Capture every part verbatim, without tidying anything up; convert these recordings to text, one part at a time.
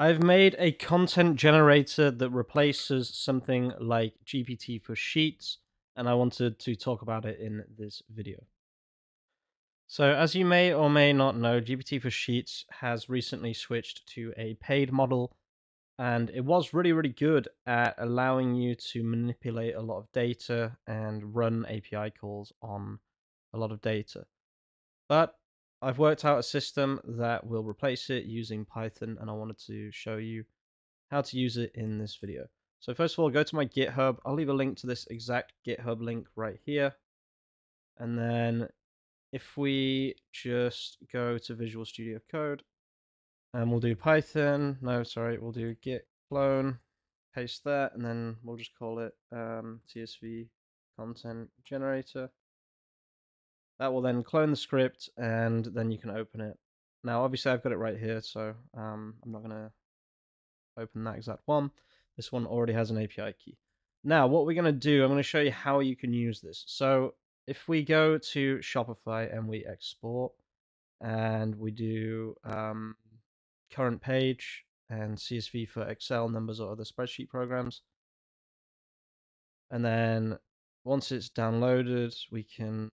I've made a content generator that replaces something like G P T for Sheets, and I wanted to talk about it in this video. So as you may or may not know, G P T for Sheets has recently switched to a paid model, and it was really, really good at allowing you to manipulate a lot of data and run A P I calls on a lot of data. But I've worked out a system that will replace it using Python, and I wanted to show you how to use it in this video. So first of all, go to my GitHub. I'll leave a link to this exact GitHub link right here. And then if we just go to Visual Studio Code, and we'll do Python, no, sorry, we'll do git clone, paste that, and then we'll just call it um, C S V content generator. That will then clone the script, and then you can open it. Now, obviously, I've got it right here, so um, I'm not going to open that exact one. This one already has an A P I key. Now, what we're going to do, I'm going to show you how you can use this. So if we go to Shopify and we export, and we do um, current page and C S V for Excel, numbers, or other spreadsheet programs, and then once it's downloaded, we can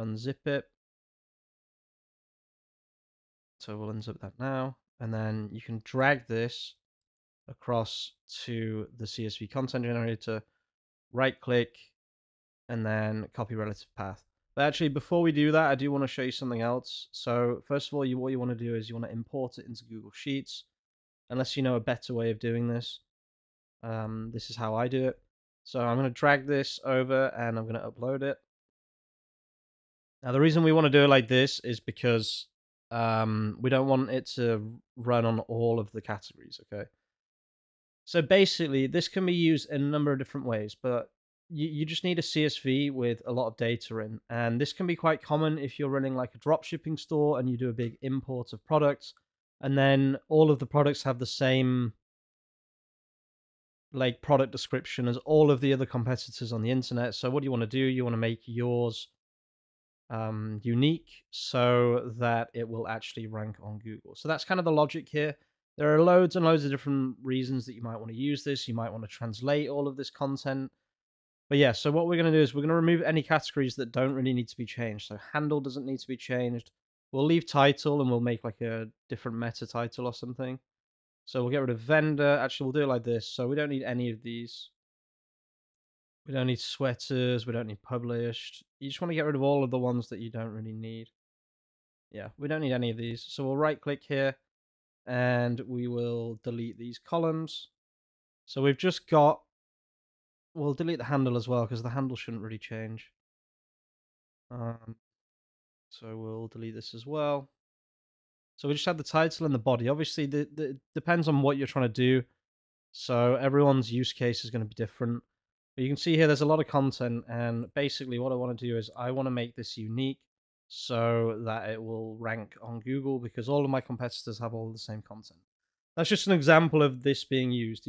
unzip it. So we'll unzip that now, and then you can drag this across to the C S V content generator, right click, and then copy relative path. But actually, before we do that, I do want to show you something else. So first of all, you what you want to do is you want to import it into Google Sheets, unless you know a better way of doing this. Um, this is how I do it. So I'm going to drag this over, and I'm going to upload it. Now, the reason we want to do it like this is because um, we don't want it to run on all of the categories, okay? So basically, this can be used in a number of different ways, but you, you just need a C S V with a lot of data in. And this can be quite common if you're running like a dropshipping store and you do a big import of products, and then all of the products have the same like product description as all of the other competitors on the internet. So what do you want to do? You want to make yours Um, unique so that it will actually rank on Google. So that's kind of the logic here. There are loads and loads of different reasons that you might want to use this. You might want to translate all of this content. But yeah, so what we're going to do is we're going to remove any categories that don't really need to be changed. So handle doesn't need to be changed. We'll leave title, and we'll make like a different meta title or something. So we'll get rid of vendor. Actually, we'll do it like this. So we don't need any of these. We don't need sweaters, we don't need published. You just want to get rid of all of the ones that you don't really need. Yeah, we don't need any of these. So we'll right click here, and we will delete these columns. So we've just got, we'll delete the handle as well, because the handle shouldn't really change. Um, so we'll delete this as well. So we just have the title and the body. Obviously, the, the, it depends on what you're trying to do. So everyone's use case is going to be different. But you can see here there's a lot of content, and basically what I want to do is I want to make this unique so that it will rank on Google, because all of my competitors have all the same content. That's just an example of this being used.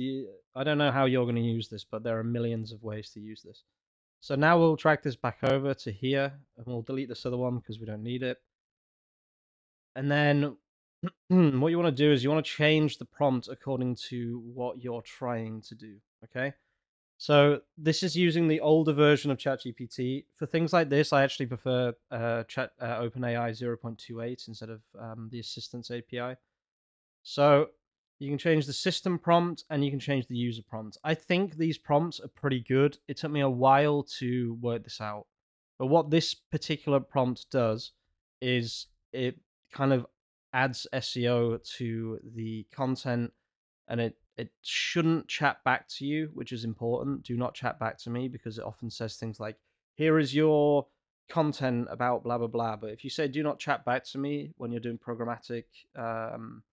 I don't know how you're going to use this, but there are millions of ways to use this. So now we'll drag this back over to here, and we'll delete this other one because we don't need it. And then what you want to do is you want to change the prompt according to what you're trying to do, okay? So this is using the older version of ChatGPT. For things like this, I actually prefer uh, Chat uh, OpenAI zero point two eight instead of um, the Assistance A P I. So you can change the system prompt, and you can change the user prompt. I think these prompts are pretty good. It took me a while to work this out. But what this particular prompt does is it kind of adds S E O to the content, and it It shouldn't chat back to you, which is important. Do not chat back to me, because it often says things like, here is your content about blah, blah, blah. But if you say, do not chat back to me when you're doing programmatic, um,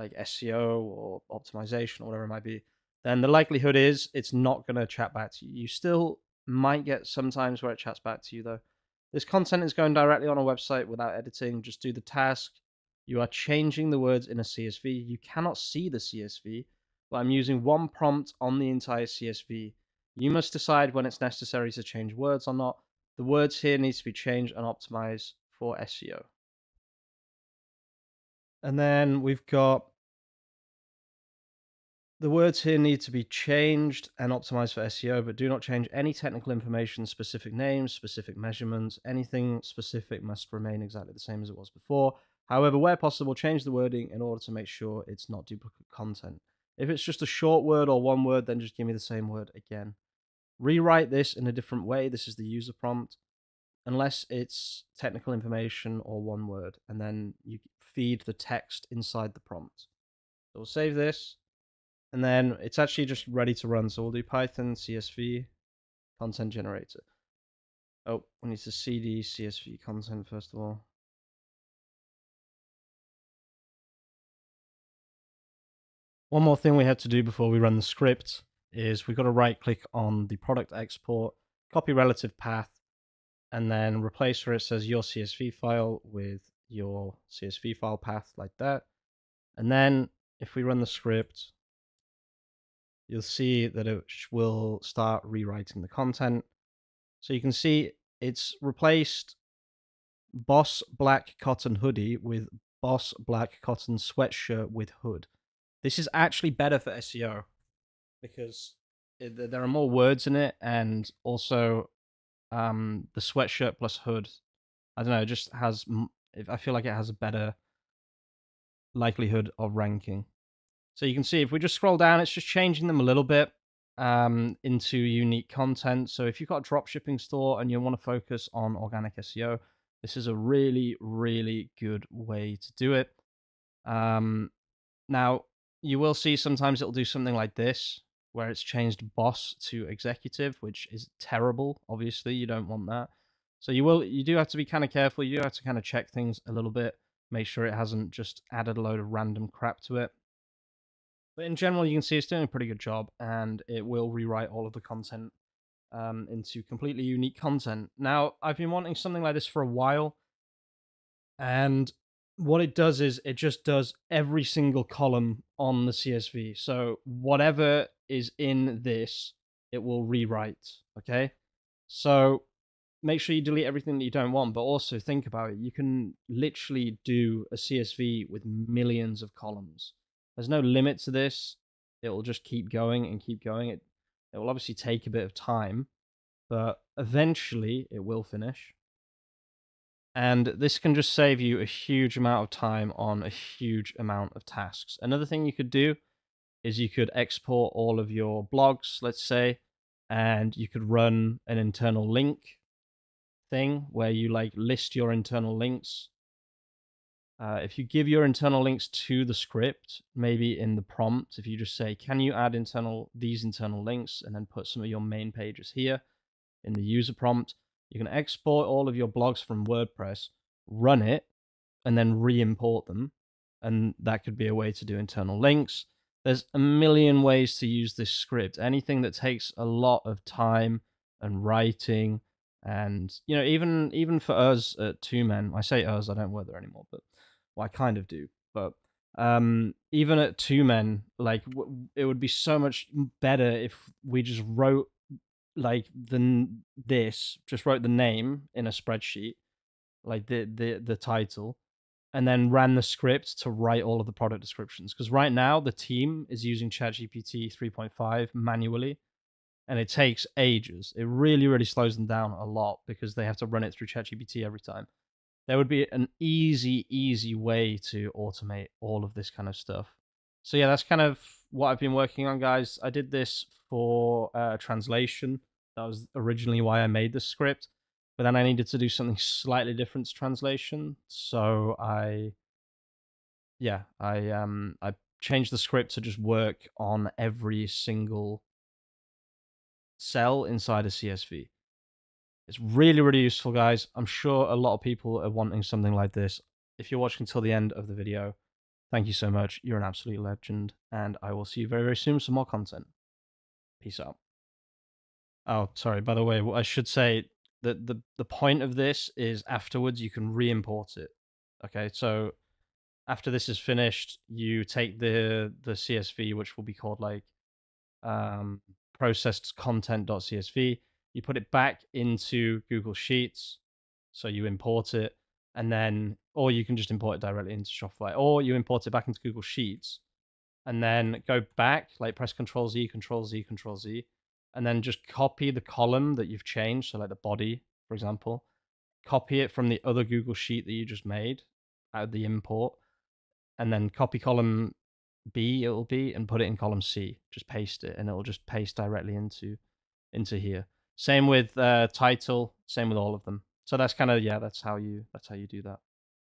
like S E O or optimization or whatever it might be, then the likelihood is it's not going to chat back to you. You still might get sometimes where it chats back to you, though. This content is going directly on a website without editing. Just do the task. You are changing the words in a C S V. You cannot see the C S V. But I'm using one prompt on the entire C S V. You must decide when it's necessary to change words or not. The words here need to be changed and optimized for S E O. And then we've got The words here need to be changed and optimized for S E O, but do not change any technical information, specific names, specific measurements. Anything specific must remain exactly the same as it was before. However, where possible, change the wording in order to make sure it's not duplicate content. If it's just a short word or one word, then just give me the same word again. Rewrite this in a different way. This is the user prompt, unless it's technical information or one word, and then you feed the text inside the prompt. So we'll save this, and then it's actually just ready to run. So we'll do Python C S V content generator. Oh, we need to C D C S V content first of all. One more thing we have to do before we run the script is we've got to right click on the product export, copy relative path, and then replace where it says your C S V file with your C S V file path like that. And then if we run the script, you'll see that it will start rewriting the content. So you can see it's replaced boss black cotton hoodie with boss black cotton sweatshirt with hood. This is actually better for S E O because it, there are more words in it, and also um, the sweatshirt plus hood, I don't know, it just has, I feel like it has a better likelihood of ranking. So you can see if we just scroll down, it's just changing them a little bit um, into unique content. So if you've got a drop shipping store and you want to focus on organic S E O, this is a really, really good way to do it. Um, now, you will see sometimes it'll do something like this, where it's changed boss to executive, which is terrible. Obviously, you don't want that. So you will, you do have to be kind of careful. You do have to kind of check things a little bit, make sure it hasn't just added a load of random crap to it. But in general, you can see it's doing a pretty good job, and it will rewrite all of the content um, into completely unique content. Now, I've been wanting something like this for a while, and what it does is it just does every single column on the C S V. So whatever is in this, it will rewrite, okay? So make sure you delete everything that you don't want, but also think about it. You can literally do a C S V with millions of columns. There's no limit to this. It will just keep going and keep going. It, it will obviously take a bit of time, but eventually it will finish. And this can just save you a huge amount of time on a huge amount of tasks. Another thing you could do is you could export all of your blogs, let's say, and you could run an internal link thing where you like list your internal links. Uh, if you give your internal links to the script, maybe in the prompt, if you just say, can you add internal these internal links, and then put some of your main pages here in the user prompt. You can export all of your blogs from WordPress, run it, and then re-import them. And that could be a way to do internal links. There's a million ways to use this script. Anything that takes a lot of time and writing, and you know, even even for us at Two Men, I say us, I don't work there anymore, but well, I kind of do. But um, even at Two Men, like w it would be so much better if we just wrote. Like the this just wrote the name in a spreadsheet, like the the the title, and then ran the script to write all of the product descriptions. Because right now the team is using ChatGPT three point five manually, and it takes ages. It really really slows them down a lot because they have to run it through ChatGPT every time. There would be an easy easy way to automate all of this kind of stuff. So yeah, that's kind of what I've been working on, guys. I did this for uh, translation. That was originally why I made the script, but then I needed to do something slightly different to translation. So I, yeah, I um I changed the script to just work on every single cell inside a C S V. It's really really useful, guys. I'm sure a lot of people are wanting something like this. If you're watching till the end of the video, thank you so much. You're an absolute legend, and I will see you very, very soon with some more content. Peace out. Oh, sorry. By the way, I should say that the, the point of this is afterwards you can re-import it. Okay, so after this is finished, you take the, the C S V, which will be called like um, processed content.csv. You put it back into Google Sheets, so you import it. And then, or you can just import it directly into Shopify, or you import it back into Google Sheets, and then go back, like press Control Z, Control Z, Control Z, and then just copy the column that you've changed. So like the body, for example, copy it from the other Google Sheet that you just made out of the import, and then copy column B, it'll be, and put it in column C. Just paste it, and it'll just paste directly into into here. Same with uh, title, same with all of them. So that's kind of, yeah, that's how you, that's how you do that.